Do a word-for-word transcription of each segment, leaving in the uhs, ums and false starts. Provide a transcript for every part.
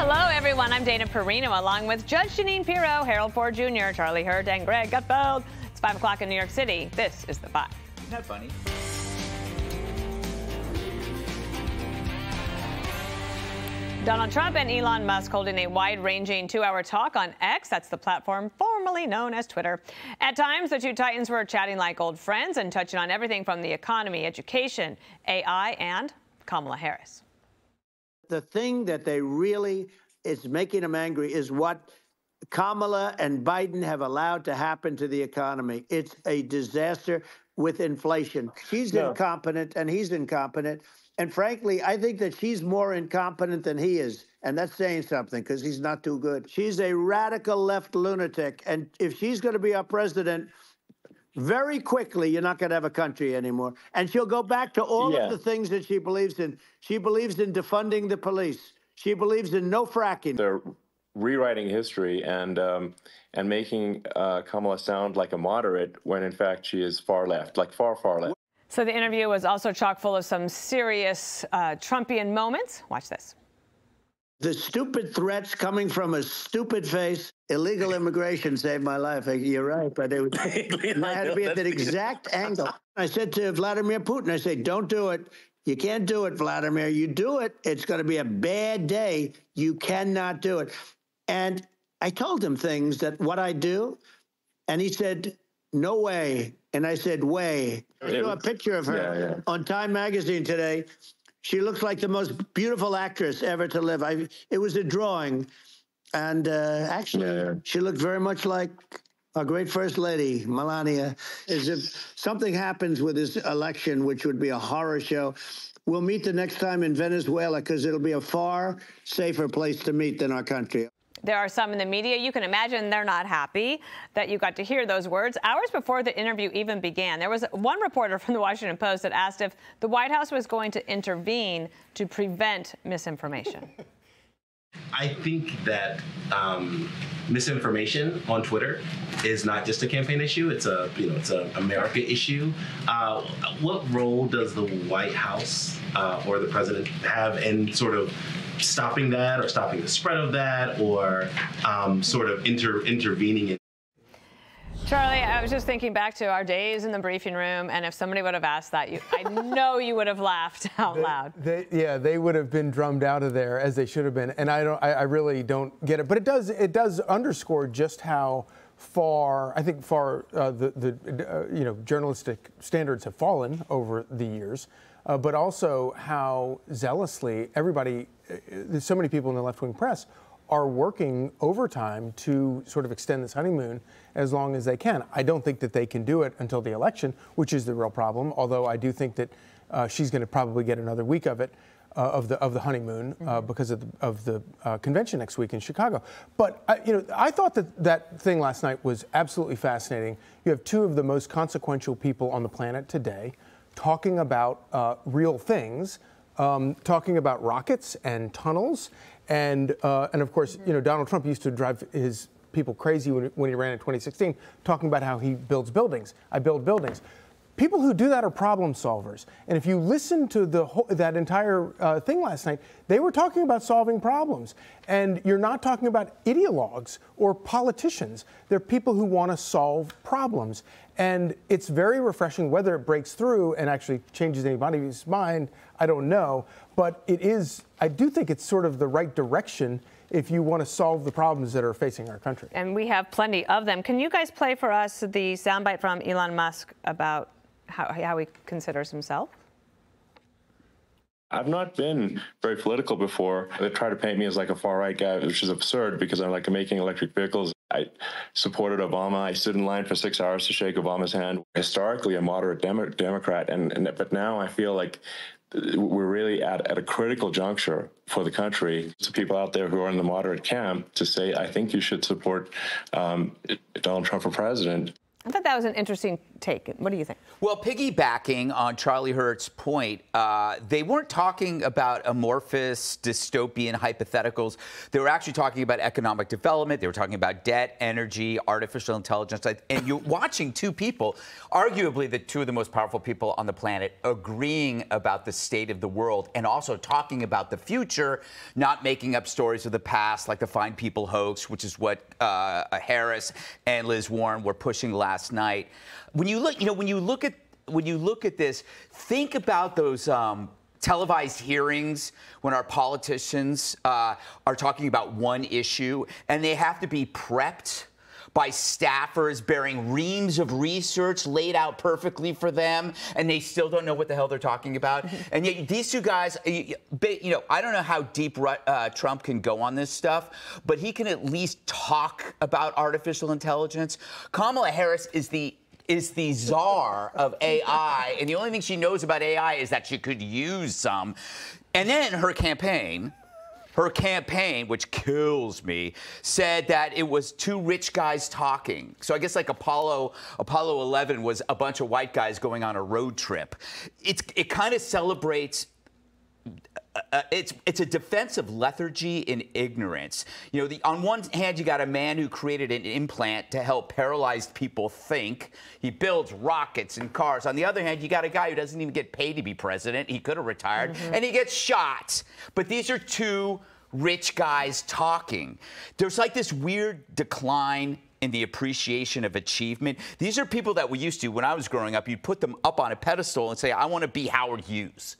Hello, everyone. I'm Dana Perino, along with Judge Jeanine Pirro, Harold Ford Junior, Charlie Hurt, and Greg Gutfeld. It's five o'clock in New York City. This is The Five. Isn't that funny? Donald Trump and Elon Musk holding a wide-ranging two-hour talk on X. That's the platform formerly known as Twitter. At times, the two titans were chatting like old friends and touching on everything from the economy, education, A I, and Kamala Harris. The thing that they really is making them angry is what Kamala and Biden have allowed to happen to the economy. It's a disaster with inflation. She's yeah. incompetent, and he's incompetent. And frankly, I think that she's more incompetent than he is. And that's saying something, because he's not too good. She's a radical left lunatic. And if she's going to be our president, very quickly, you're not going to have a country anymore. And she'll go back to all yeah. of the things that she believes in. She believes in defunding the police. She believes in no fracking. They're rewriting history and um, and making uh, Kamala sound like a moderate when, in fact, she is far left, like far, far left. So the interview was also chock full of some serious uh, Trumpian moments. Watch this. The stupid threats coming from a stupid face. Illegal immigration saved my life. You're right, but it was, I had to be at that exact angle. I said to Vladimir Putin, I said, don't do it. You can't do it, Vladimir. You do it, it's going to be a bad day. You cannot do it. And I told him things that what I do, and he said, no way. And I said, way. I saw a picture of her yeah, yeah. on Time magazine today. She looks like the most beautiful actress ever to live. I, it was a drawing. And uh, actually, yeah, yeah. she looked very much like our great First Lady, Melania. As if something happens with this election, which would be a horror show, we'll meet the next time in Venezuela, because it'll be a far safer place to meet than our country. There are some in the media. You can imagine they're not happy that you got to hear those words. Hours before the interview even began, there was one reporter from The Washington Post that asked if the White House was going to intervene to prevent misinformation. I think that um, misinformation on Twitter is not just a campaign issue. It's a, you know, it's an America issue. Uh, what role does the White House uh, or the president have in sort of stopping that, or stopping the spread of that, or um, sort of inter intervening in? Charlie, I was just thinking back to our days in the briefing room, and if somebody would have asked that, you, I know you would have laughed out they, loud. They, yeah, they would have been drummed out of there, as they should have been. And I don't, I, I really don't get it. But it does, it does underscore just how far, I think, far uh, the, the uh, you know, journalistic standards have fallen over the years, uh, but also how zealously everybody, uh, there's so many people in the left-wing press, are working overtime to sort of extend this honeymoon as long as they can. I don't think that they can do it until the election, which is the real problem, although I do think that uh, she's going to probably get another week of it, uh, of, the, of the honeymoon, uh, because of the, of the uh, convention next week in Chicago. But I, you know, I thought that that thing last night was absolutely fascinating. You have two of the most consequential people on the planet today talking about uh, real things, um, talking about rockets and tunnels. And, uh, and of course, you know, Donald Trump used to drive his people crazy when, when he ran in twenty sixteen, talking about how he builds buildings. I build buildings. People who do that are problem solvers. And if you listen to the whole, that entire uh, thing last night, they were talking about solving problems. And you're not talking about ideologues or politicians. They're people who want to solve problems. And it's very refreshing. Whether it breaks through and actually changes anybody's mind, I don't know. But it is, I do think it's sort of the right direction if you want to solve the problems that are facing our country. And we have plenty of them. Can you guys play for us the soundbite from Elon Musk about how, how he considers himself? I've not been very political before. They try to paint me as like a far-right guy, which is absurd, because I'm like making electric vehicles. I supported Obama. I stood in line for six hours to shake Obama's hand. Historically, a moderate dem Democrat, and, and but now I feel like we're really at, at a critical juncture for the country. To people out there who are in the moderate camp, to say, I think you should support um, Donald Trump for president. I thought that was an interesting take. What do you think? Well, piggybacking on Charlie Hurt's point, uh, they weren't talking about amorphous, dystopian hypotheticals. They were actually talking about economic development. They were talking about debt, energy, artificial intelligence. And you're watching two people, arguably the two of the most powerful people on the planet, agreeing about the state of the world and also talking about the future, not making up stories of the past like the Fine People hoax, which is what uh, Harris and Liz Warren were pushing last night. When you look, you know, when you look at when you look at this, think about those um, televised hearings when our politicians uh, are talking about one issue and they have to be prepped by staffers bearing reams of research laid out perfectly for them, and they still don't know what the hell they're talking about. And yet these two guys, you know, I don't know how deep uh, Trump can go on this stuff, but he can at least talk about artificial intelligence. Kamala Harris is the is the czar of A I, and the only thing she knows about A I is that she could use some. And then her campaign... Her campaign, which kills me, said that it was two rich guys talking. So I guess like Apollo, Apollo eleven was a bunch of white guys going on a road trip. It's, it kind of celebrates... Uh, it's it's a defense of lethargy and ignorance. You know, the, on one hand, you got a man who created an implant to help paralyzed people think. He builds rockets and cars. On the other hand, you got a guy who doesn't even get paid to be president. He could have retired, mm-hmm. and he gets shot. But these are two rich guys talking. There's like this weird decline in the appreciation of achievement. These are people that we used to, when I was growing up, you'd put them up on a pedestal and say, I want to be Howard Hughes.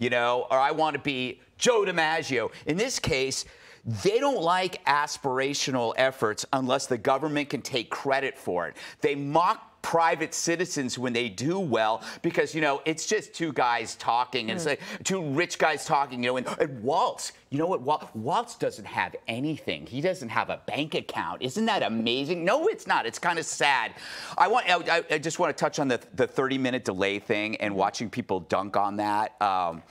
You know, or I want to be Joe DiMaggio. In this case, they don't like aspirational efforts unless the government can take credit for it. They mock private citizens when they do well because, you know, it's just two guys talking. And mm. it's like two rich guys talking, you know, and, and Waltz. You know what? Wal Waltz doesn't have anything. He doesn't have a bank account. Isn't that amazing? No, it's not. It's kind of sad. I want. I, I just want to touch on the the thirty minute delay thing and watching people dunk on that. Um,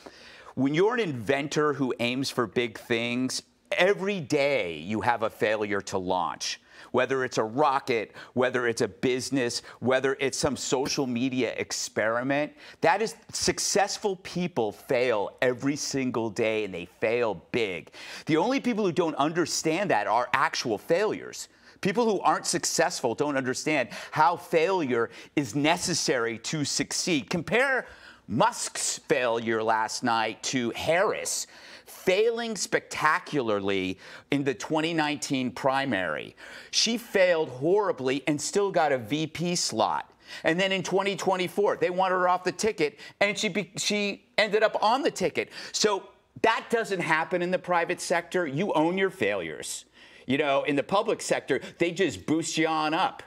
when you're an inventor who aims for big things, every day you have a failure to launch. Whether it's a rocket, whether it's a business, whether it's some social media experiment, that is, successful people fail every single day, and they fail big. The only people who don't understand that are actual failures. People who aren't successful don't understand how failure is necessary to succeed. Compare Musk's failure last night to Harris failing spectacularly in the twenty nineteen primary. She failed horribly and still got a V P slot. And then in twenty twenty-four, they wanted her off the ticket, and she be she ended up on the ticket. So that doesn't happen in the private sector. You own your failures. You know, in the public sector, they just boost you on up.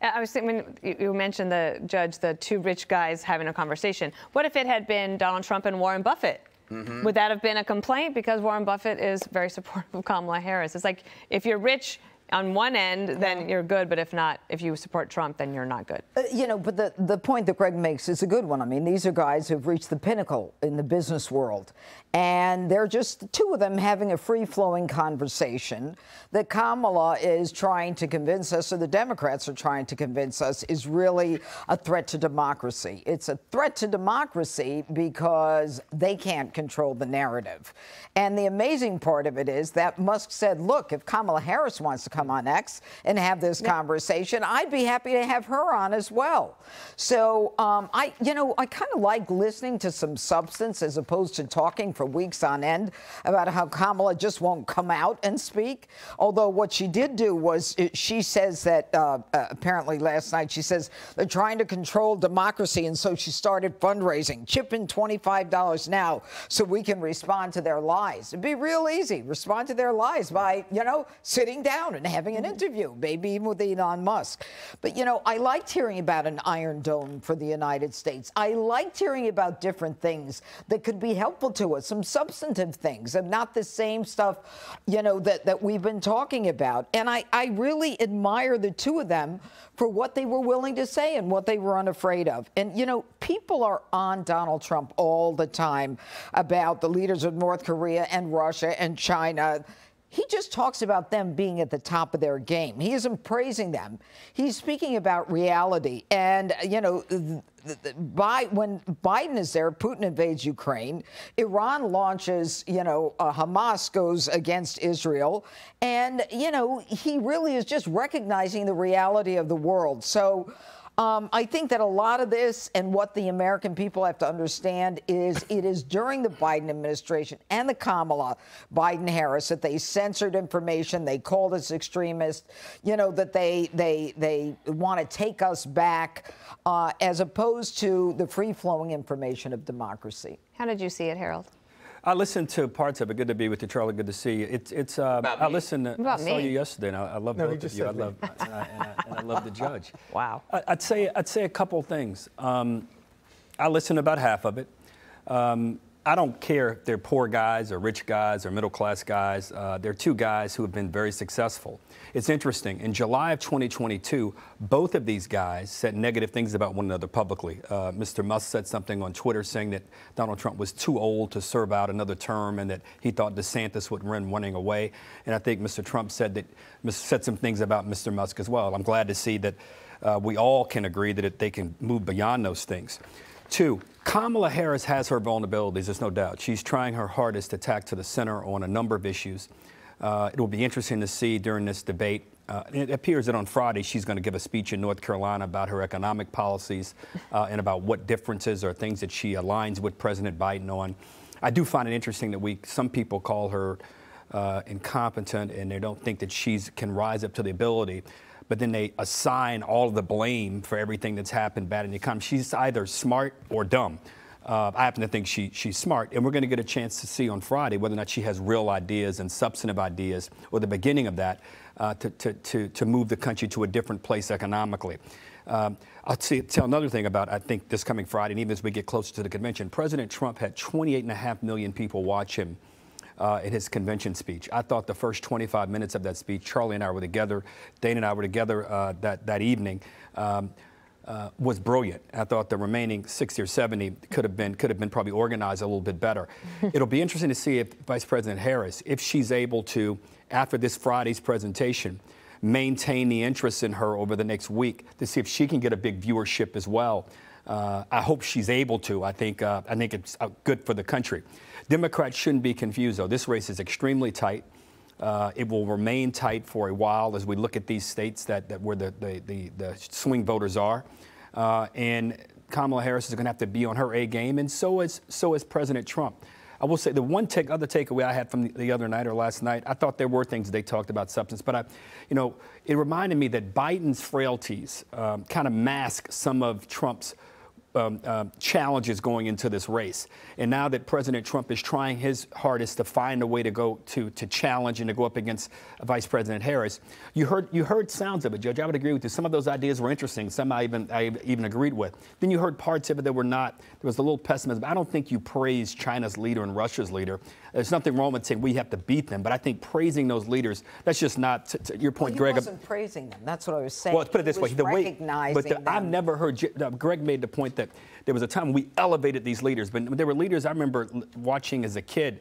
I was thinking, when you mentioned the judge, the two rich guys having a conversation. What if it had been Donald Trump and Warren Buffett? Mm-hmm. Would that have been a complaint? Because Warren Buffett is very supportive of Kamala Harris. It's like, if you're rich on one end, then you're good, but if not, if you support Trump, then you're not good. Uh, you know, but the, the point that Greg makes is a good one. I mean, these are guys who've reached the pinnacle in the business world, and they're just the two of them having a free-flowing conversation that Kamala is trying to convince us, or the Democrats are trying to convince us, is really a threat to democracy. It's a threat to democracy because they can't control the narrative. And the amazing part of it is that Musk said, look, if Kamala Harris wants to come on X and have this yeah. conversation, I'd be happy to have her on as well. So, um, I, you know, I kind of like listening to some substance as opposed to talking for weeks on end about how Kamala just won't come out and speak. Although what she did do was, she says that, uh, uh, apparently last night, she says they're trying to control democracy, and so she started fundraising. Chip in twenty-five dollars now so we can respond to their lies. It'd be real easy. Respond to their lies by, you know, sitting down and having an interview, maybe even with Elon Musk. But, you know, I liked hearing about an Iron Dome for the United States. I liked hearing about different things that could be helpful to us, some substantive things, and not the same stuff, you know, that, that we've been talking about. And I, I really admire the two of them for what they were willing to say and what they were unafraid of. And, you know, people are on Donald Trump all the time about the leaders of North Korea and Russia and China. he just talks about them being at the top of their game. He isn't praising them. He's speaking about reality. And, you know, by when Biden is there, Putin invades Ukraine, Iran launches, you know, uh, Hamas goes against Israel. And, you know, he really is just recognizing the reality of the world. So um, I think that a lot of this and what the American people have to understand is it is during the Biden administration and the Kamala Biden Harris that they censored information. They called us extremists, you know, that they they they want to take us back uh, as opposed to the free-flowing information of democracy. How did you see it, Harold? I listened to parts of it. Good to be with you, Charlie. Good to see you. It's it's. Uh, I listened. To, I saw me. you yesterday, and I, I love no, both of you. I love and I, and I, and I love the judge. Wow. I, I'd say I'd say a couple things. Um, I listened about half of it. Um, I don't care if they're poor guys or rich guys or middle class guys. Uh, they're two guys who have been very successful. It's interesting. In July of twenty twenty-two, both of these guys said negative things about one another publicly. Uh, Mister Musk said something on Twitter saying that Donald Trump was too old to serve out another term and that he thought DeSantis would run running away. And I think Mister Trump said that said some things about Mister Musk as well. I'm glad to see that uh, we all can agree that they can move beyond those things. Two, Kamala Harris has her vulnerabilities, there's no doubt. She's trying her hardest to tack to the center on a number of issues. Uh, it will be interesting to see during this debate. Uh, it appears that on Friday she's going to give a speech in North Carolina about her economic policies uh, and about what differences or things that she aligns with President Biden on. I do find it interesting that we some people call her uh, incompetent and they don't think that she can rise up to the ability. But then they assign all of the blame for everything that's happened bad in the economy. She's either smart or dumb. Uh, I happen to think she, she's smart. And we're going to get a chance to see on Friday whether or not she has real ideas and substantive ideas or the beginning of that uh, to, to, to, to move the country to a different place economically. Um, I'll see, tell another thing about, I think, this coming Friday, and even as we get closer to the convention, President Trump had twenty-eight and a half million people watch him Uh, in his convention speech. I thought the first twenty-five minutes of that speech, Charlie and I were together, Dana and I were together uh, that, that evening, um, uh, was brilliant. I thought the remaining sixty or seventy could have been, could have been probably organized a little bit better. It'll be interesting to see if Vice President Harris, if she's able to, after this Friday's presentation, maintain the interest in her over the next week to see if she can get a big viewership as well. Uh, I hope she's able to. I think, uh, I think it's uh, good for the country. Democrats shouldn't be confused, though. This race is extremely tight. Uh, it will remain tight for a while as we look at these states that, that where the, the, the, the swing voters are. Uh, and Kamala Harris is going to have to be on her A game, and so is, so is President Trump. I will say the one take, other takeaway I had from the, the other night or last night, I thought there were things they talked about substance, but I, you know, it reminded me that Biden's frailties um, kind of mask some of Trump's Um, um, challenges going into this race. And now that President Trump is trying his hardest to find a way to go to to challenge and to go up against Vice President Harris, you heard you heard sounds of it, Judge. I would agree with you. Some of those ideas were interesting. Some I even I even agreed with. Then you heard parts of it that were not. There was a little pessimism. I don't think you praise China's leader and Russia's leader. There's nothing wrong with saying we have to beat them, but I think praising those leaders, that's just not t t your point, well, Greg. He wasn't praising them. That's what I was saying. Well, let's put it this way. The way but the, I've never heard uh, Greg made the point that there was a time we elevated these leaders, but there were leaders I remember watching as a kid, um,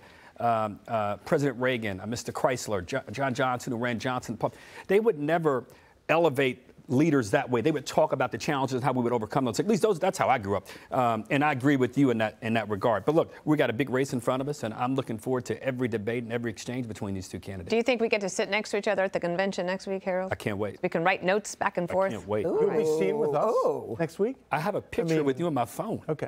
uh, President Reagan, uh, Mister Chrysler, Jo- John Johnson, who ran Johnson. They would never elevate leaders that way. They would talk about the challenges and how we would overcome those. At least those, that's how I grew up. Um, and I agree with you in that, in that regard. But look, we got a big race in front of us, and I'm looking forward to every debate and every exchange between these two candidates. Do you think we get to sit next to each other at the convention next week, Harold? I can't wait. We can write notes back and forth. I can't wait. Will we see it with us Ooh. next week? I have a picture I mean, with you on my phone. Okay.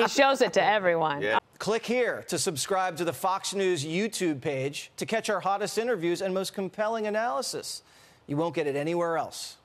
He shows it to everyone. Yeah. Click here to subscribe to the Fox News YouTube page to catch our hottest interviews and most compelling analysis. You won't get it anywhere else.